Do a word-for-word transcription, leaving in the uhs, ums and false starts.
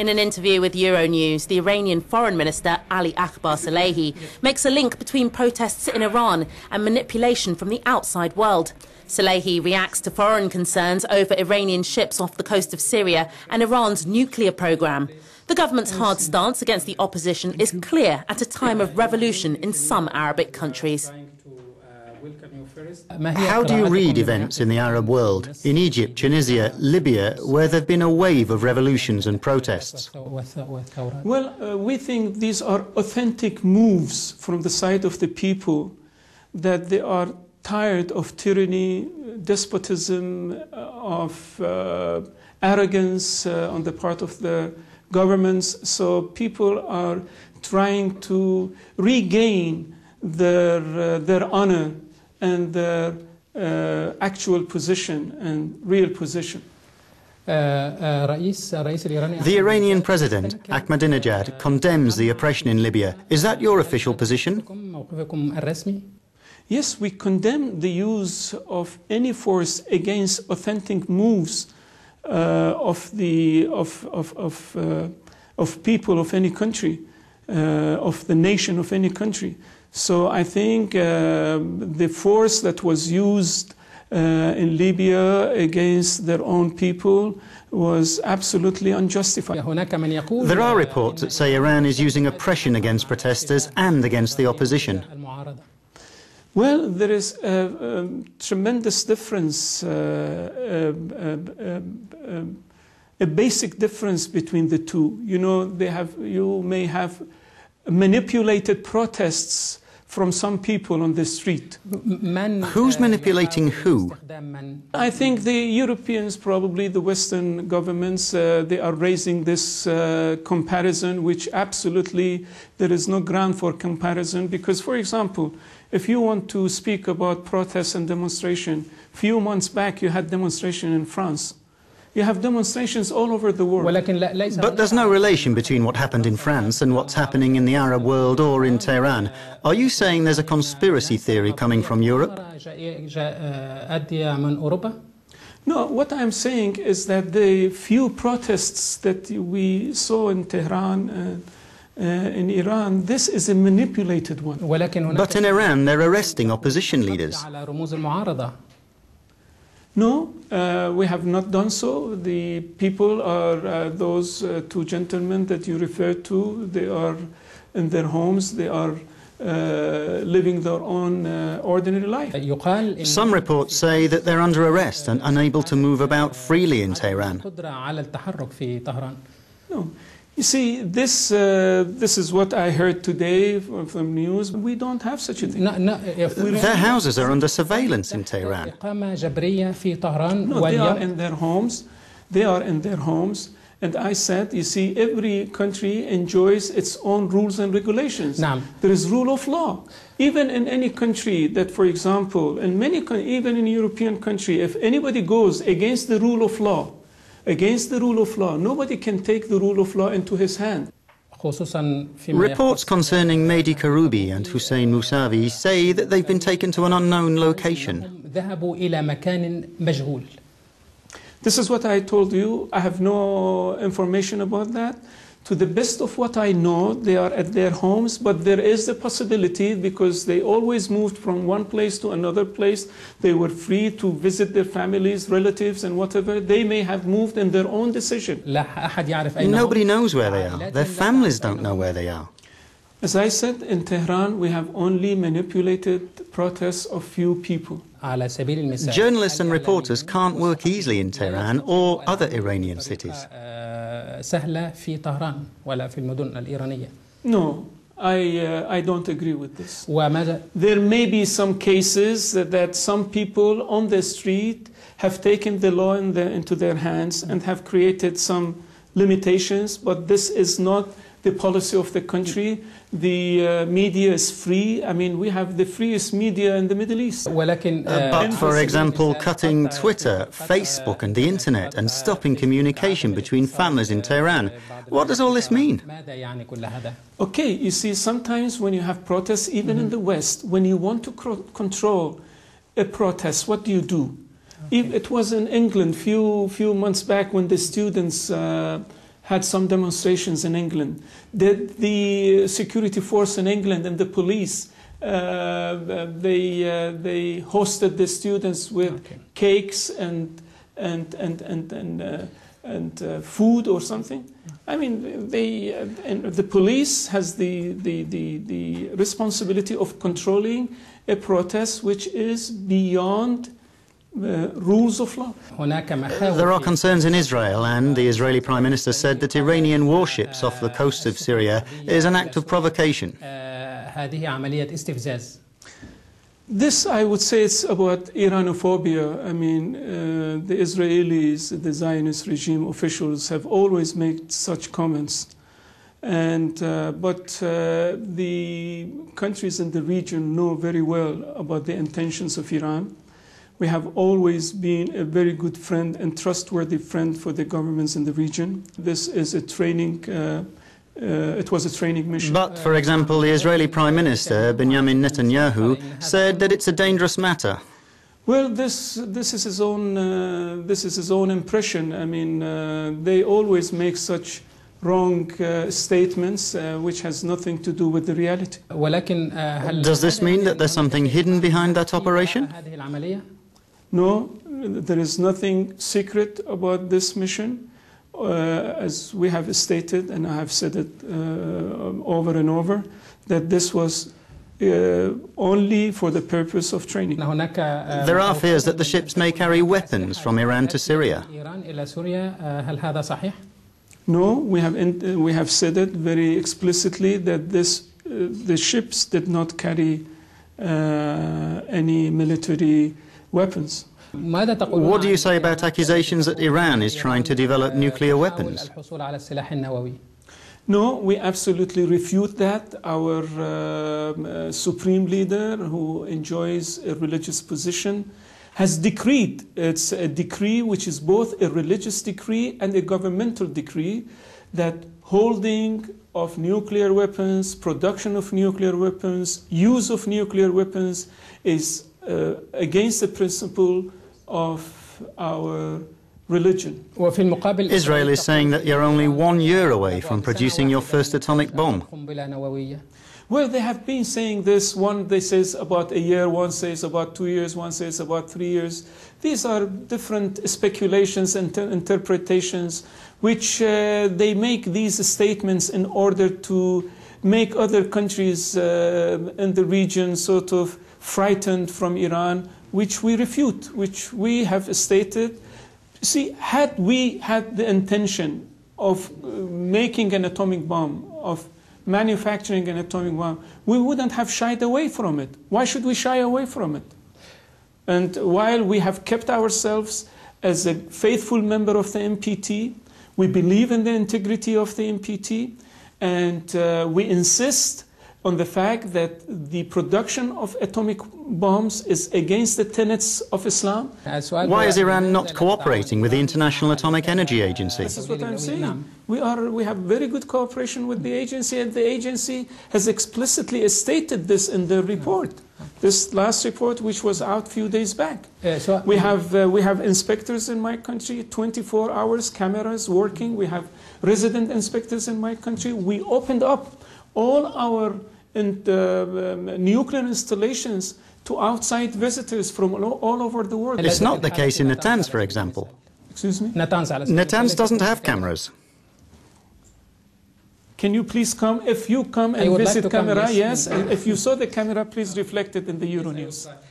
In an interview with Euronews, the Iranian Foreign Minister Ali Akbar Salehi makes a link between protests in Iran and manipulation from the outside world. Salehi reacts to foreign concerns over Iranian ships off the coast of Syria and Iran's nuclear program. The government's hard stance against the opposition is clear at a time of revolution in some Arabic countries. How do you read events in the Arab world, in Egypt, Tunisia, Libya, where there have been a wave of revolutions and protests? Well, uh, we think these are authentic moves from the side of the people, that they are tired of tyranny, despotism, of uh, arrogance uh, on the part of the governments. So people are trying to regain their, uh, their honor and their uh, actual position and real position. The Iranian president, Ahmadinejad, condemns the oppression in Libya. Is that your official position? Yes, we condemn the use of any force against authentic moves uh, of, the, of, of, of, uh, of people of any country, uh, of the nation of any country. So I think uh, the force that was used uh, in Libya against their own people was absolutely unjustified. There are reports that say Iran is using oppression against protesters and against the opposition. Well, there is a, a tremendous difference, uh, a, a, a, a basic difference between the two. You know, they have, you may have manipulated protests from some people on the street. Who's manipulating who? I think the Europeans, probably the Western governments, uh, they are raising this uh, comparison, which absolutely there is no ground for comparison. Because, for example, if you want to speak about protests and demonstration, a few months back you had demonstration in France. You have demonstrations all over the world. But there's no relation between what happened in France and what's happening in the Arab world or in Tehran. Are you saying there's a conspiracy theory coming from Europe? No, what I'm saying is that the few protests that we saw in Tehran and uh, in Iran, this is a manipulated one. But in Iran, they're arresting opposition leaders. No, uh, we have not done so. The people are uh, those uh, two gentlemen that you referred to. They are in their homes. They are uh, living their own uh, ordinary life. Some reports say that they're under arrest and unable to move about freely in Tehran. No. You see, this, uh, this is what I heard today from, from news. We don't have such a thing. No, no, their houses are under surveillance in Tehran. No, they are in their homes. They are in their homes. And I said, you see, every country enjoys its own rules and regulations. No. There is rule of law. Even in any country that, for example, in many, even in a European country, if anybody goes against the rule of law, against the rule of law, nobody can take the rule of law into his hand. Reports concerning Mehdi Karubi and Hussein Mousavi say that they've been taken to an unknown location. This is what I told you. I have no information about that. To the best of what I know, they are at their homes, but there is the possibility, because they always moved from one place to another place, they were free to visit their families, relatives, and whatever. They may have moved in their own decision. Nobody knows where they are. Their families don't know where they are. As I said, in Tehran, we have only manipulated protests of few people. Journalists and reporters can't work easily in Tehran or other Iranian cities. No, I, uh, I don't agree with this. There may be some cases that, that some people on the street have taken the law in the, into their hands and have created some limitations, but this is not the policy of the country. The uh, media is free. I mean, we have the freest media in the Middle East. Uh, but, for example, cutting Twitter, Facebook and the Internet and stopping communication between families in Tehran, what does all this mean? Okay, you see, sometimes when you have protests, even mm-hmm. in the West, when you want to control a protest, what do you do? Okay. If it was in England few few months back when the students uh, had some demonstrations in England, that the security force in England and the police, uh, they, uh, they hosted the students with okay. cakes and, and, and, and, and, uh, and uh, food or something. I mean, they, uh, and the police has the, the, the, the responsibility of controlling a protest which is beyond Uh, rules of law. There are concerns in Israel, and the Israeli Prime Minister said that Iranian warships off the coast of Syria is an act of provocation. This, I would say, it's about Iranophobia. I mean, uh, the Israelis, the Zionist regime officials have always made such comments. And, uh, but uh, the countries in the region know very well about the intentions of Iran. We have always been a very good friend and trustworthy friend for the governments in the region. This is a training, uh, uh, it was a training mission. But, for example, the Israeli Prime Minister, Benjamin Netanyahu, said that it's a dangerous matter. Well, this, this, is, his own, uh, this is his own impression. I mean, uh, they always make such wrong uh, statements uh, which has nothing to do with the reality. Does this mean that there's something hidden behind that operation? No, there is nothing secret about this mission, uh, as we have stated, and I have said it uh, over and over, that this was uh, only for the purpose of training. There are fears that the ships may carry weapons from Iran to Syria. No, we have, in, we have said it very explicitly that this, uh, the ships did not carry uh, any military weapons. What do you say about accusations that Iran is trying to develop nuclear weapons? No, we absolutely refute that. Our uh, uh, supreme leader, who enjoys a religious position, has decreed. It's a decree which is both a religious decree and a governmental decree that holding of nuclear weapons, production of nuclear weapons, use of nuclear weapons is Uh, against the principle of our religion. Israel is saying that you're only one year away from producing your first atomic bomb. Well, they have been saying this. One they says about a year, one says about two years, one says about three years. These are different speculations and interpretations which uh, they make these statements in order to make other countries uh, in the region sort of frightened from Iran, which we refute, which we have stated. See, had we had the intention of making an atomic bomb, of manufacturing an atomic bomb, we wouldn't have shied away from it. Why should we shy away from it? And while we have kept ourselves as a faithful member of the N P T, we believe in the integrity of the N P T, and uh, we insist on the fact that the production of atomic bombs is against the tenets of Islam. Why is Iran not cooperating with the International Atomic Energy Agency? This is what I'm saying. We, are, we have very good cooperation with the agency, and the agency has explicitly stated this in their report. This last report, which was out a few days back. We have, uh, we have inspectors in my country, twenty-four hours, cameras working. We have resident inspectors in my country. We opened up all our and, uh, um, nuclear installations to outside visitors from all, all over the world. It's not the case in Natanz, for example. Excuse me? Natanz doesn't have cameras. Can you please come? If you come and visit like camera, come, yes. yes. And if you saw the camera, please reflect it in the Euronews.